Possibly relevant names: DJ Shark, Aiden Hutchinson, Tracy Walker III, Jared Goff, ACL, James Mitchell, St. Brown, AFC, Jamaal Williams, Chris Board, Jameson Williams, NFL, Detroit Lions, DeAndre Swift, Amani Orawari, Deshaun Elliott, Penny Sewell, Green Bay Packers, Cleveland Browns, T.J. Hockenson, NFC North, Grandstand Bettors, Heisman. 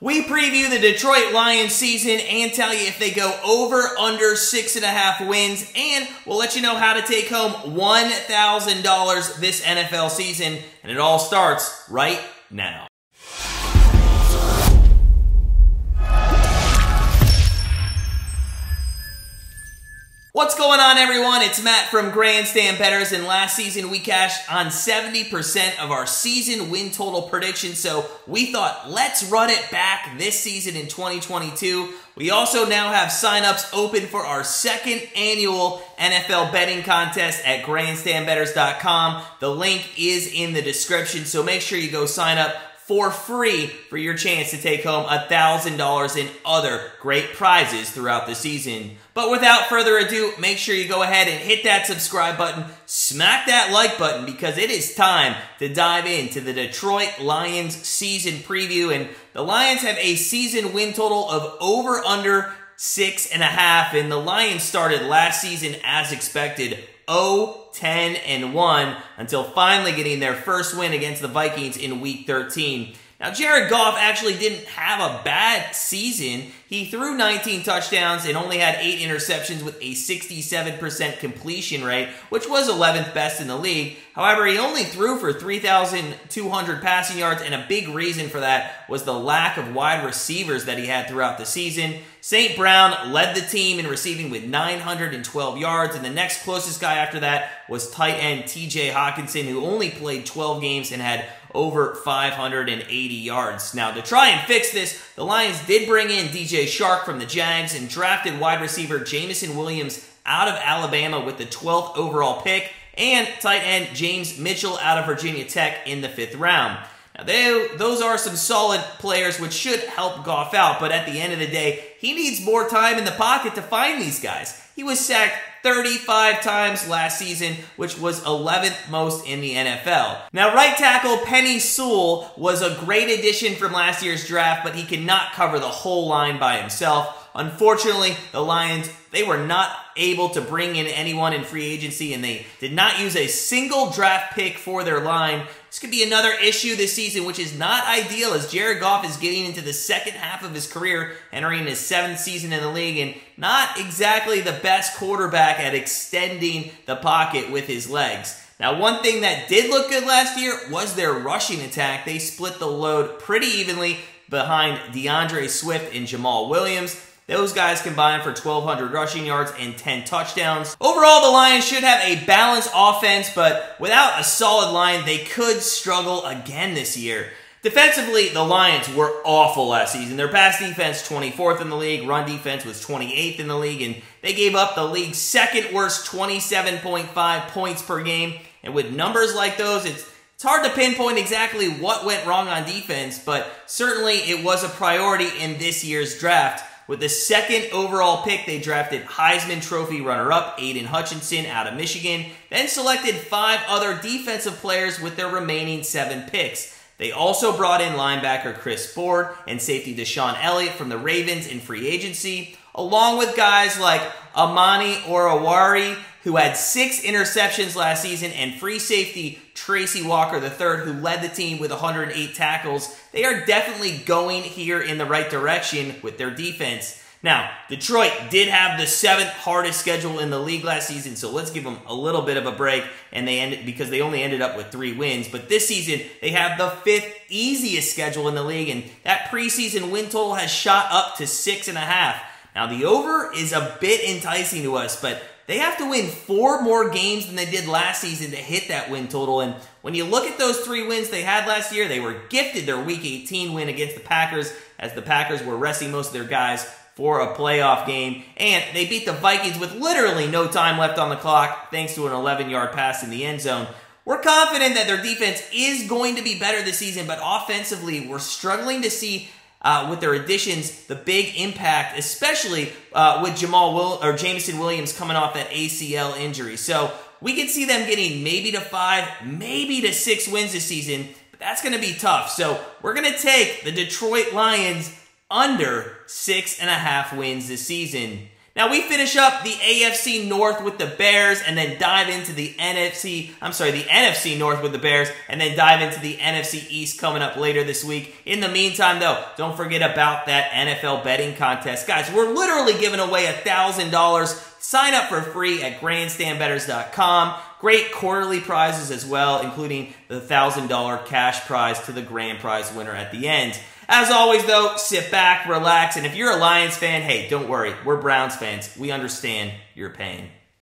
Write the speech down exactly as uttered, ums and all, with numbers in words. We preview the Detroit Lions season and tell you if they go over, under six and a half wins, and we'll let you know how to take home one thousand dollars this N F L season, and it all starts right now. What's going on, everyone? It's Matt from Grandstand Bettors, and last season we cashed on seventy percent of our season win total prediction, so we thought, let's run it back this season in twenty twenty-two. We also now have signups open for our second annual N F L betting contest at grandstand bettors dot com. The link is in the description, so make sure you go sign up for free for your chance to take home one thousand dollars in other great prizes throughout the season. But without further ado, make sure you go ahead and hit that subscribe button, smack that like button, because it is time to dive into the Detroit Lions season preview. And the Lions have a season win total of over under six and a half, and the Lions started last season as expected, oh ten and one, until finally getting their first win against the Vikings in week thirteen. Now, Jared Goff actually didn't have a bad season. He threw nineteen touchdowns and only had eight interceptions with a sixty-seven percent completion rate, which was eleventh best in the league. However, he only threw for three thousand two hundred passing yards, and a big reason for that was the lack of wide receivers that he had throughout the season. Saint Brown led the team in receiving with nine hundred twelve yards, and the next closest guy after that was tight end T J Hockenson, who only played twelve games and had over five hundred eighty yards. Now, to try and fix this, the Lions did bring in D J Shark from the Jags and drafted wide receiver Jameson Williams out of Alabama with the twelfth overall pick, and tight end James Mitchell out of Virginia Tech in the fifth round. Now, they, those are some solid players which should help Goff out, but at the end of the day, he needs more time in the pocket to find these guys. He was sacked thirty-five times last season, which was eleventh most in the N F L. Now, right tackle Penny Sewell was a great addition from last year's draft, but he cannot cover the whole line by himself. Unfortunately, the Lions, they were not able to bring in anyone in free agency, and they did not use a single draft pick for their line. This could be another issue this season, which is not ideal, as Jared Goff is getting into the second half of his career, entering his seventh season in the league, and not exactly the best quarterback at extending the pocket with his legs. Now, one thing that did look good last year was their rushing attack. They split the load pretty evenly behind DeAndre Swift and Jamaal Williams. Those guys combined for twelve hundred rushing yards and ten touchdowns. Overall, the Lions should have a balanced offense, but without a solid line, they could struggle again this year. Defensively, the Lions were awful last season. Their pass defense, twenty-fourth in the league. Run defense was twenty-eighth in the league, and they gave up the league's second worst twenty-seven point five points per game. And with numbers like those, it's It's hard to pinpoint exactly what went wrong on defense, but certainly it was a priority in this year's draft. With the second overall pick, they drafted Heisman Trophy runner-up Aiden Hutchinson out of Michigan, then selected five other defensive players with their remaining seven picks. They also brought in linebacker Chris Board and safety Deshaun Elliott from the Ravens in free agency, along with guys like Amani Orawari, who had six interceptions last season, and free safety Tracy Walker the third, who led the team with one hundred eight tackles. They are definitely going here in the right direction with their defense. Now, Detroit did have the seventh hardest schedule in the league last season, so let's give them a little bit of a break, and they ended because they only ended up with three wins. But this season, they have the fifth easiest schedule in the league, and that preseason win total has shot up to six and a half. Now, the over is a bit enticing to us, but they have to win four more games than they did last season to hit that win total. And when you look at those three wins they had last year, they were gifted their week eighteen win against the Packers, as the Packers were resting most of their guys for a playoff game. And they beat the Vikings with literally no time left on the clock, thanks to an eleven yard pass in the end zone. We're confident that their defense is going to be better this season, but offensively, we're struggling to see Uh, with their additions, the big impact, especially uh, with Jamaal Will or Jameson Williams coming off that A C L injury. So we could see them getting maybe to five, maybe to six wins this season, but that's going to be tough. So we're going to take the Detroit Lions under six and a half wins this season. Now we finish up the A F C North with the Bears and then dive into the N F C, I'm sorry, the N F C North with the Bears and then dive into the N F C East coming up later this week. In the meantime though, don't forget about that N F L betting contest. Guys, we're literally giving away one thousand dollars. Sign up for free at grandstand bettors dot com. Great quarterly prizes as well, including the one thousand dollar cash prize to the grand prize winner at the end. As always, though, sit back, relax, and if you're a Lions fan, hey, don't worry. We're Browns fans. We understand your pain.